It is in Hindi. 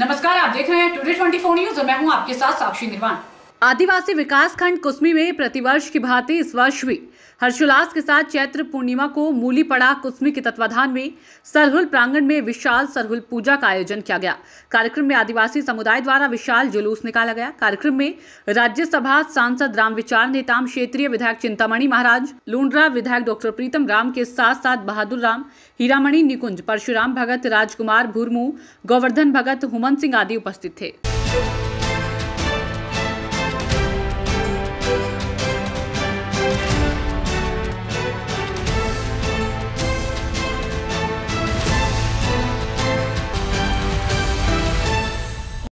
नमस्कार, आप देख रहे हैं टुडे 24 न्यूज और मैं हूं आपके साथ साक्षी निर्वाण। आदिवासी विकास खंड कुसमी में प्रतिवर्ष की भांति इस वर्ष भी हर्षोल्लास के साथ चैत्र पूर्णिमा को मूली पड़ा कुसमी के तत्वाधान में सरहुल प्रांगण में विशाल सरहुल पूजा का आयोजन किया गया। कार्यक्रम में आदिवासी समुदाय द्वारा विशाल जुलूस निकाला गया। कार्यक्रम में राज्यसभा सांसद राम विचार नेताम, क्षेत्रीय विधायक चिंतामणि महाराज लूण्ड्रा, विधायक डॉक्टर प्रीतम राम के साथ साथ बहादुर राम हीरामणि, निकुंज, परशुराम भगत, राजकुमार भूर्मू, गोवर्धन भगत, हुमन सिंह आदि उपस्थित थे।